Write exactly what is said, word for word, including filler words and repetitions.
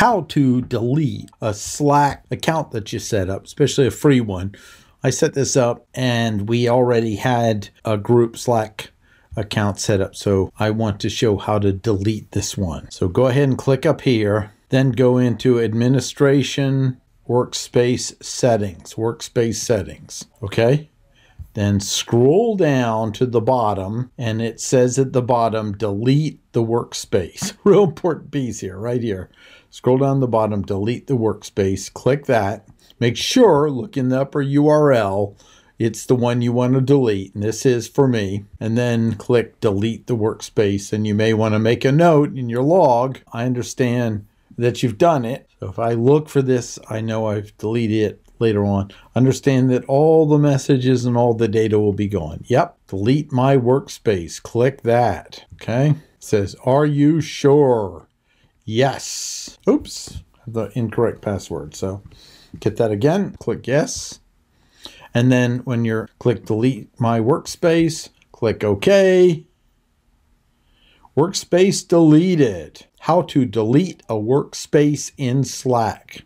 How to delete a Slack account that you set up, especially a free one. I set this up and we already had a group Slack account set up. So I want to show how to delete this one. So go ahead and click up here, then go into administration, workspace settings, workspace settings. Okay. Then scroll down to the bottom and it says at the bottom, delete the workspace. Real important piece here, right here. Scroll down the bottom, delete the workspace, click that. Make sure, look in the upper U R L, it's the one you want to delete, and this is for me. And then click delete the workspace, and you may want to make a note in your log. I understand that you've done it. So if I look for this, I know I've deleted it. Later on, understand that all the messages and all the data will be gone. Yep, delete my workspace, click that, okay? It says, are you sure? Yes. Oops, the incorrect password. So get that again, click yes. And then when you're, click delete my workspace, click okay. Workspace deleted. How to delete a workspace in Slack.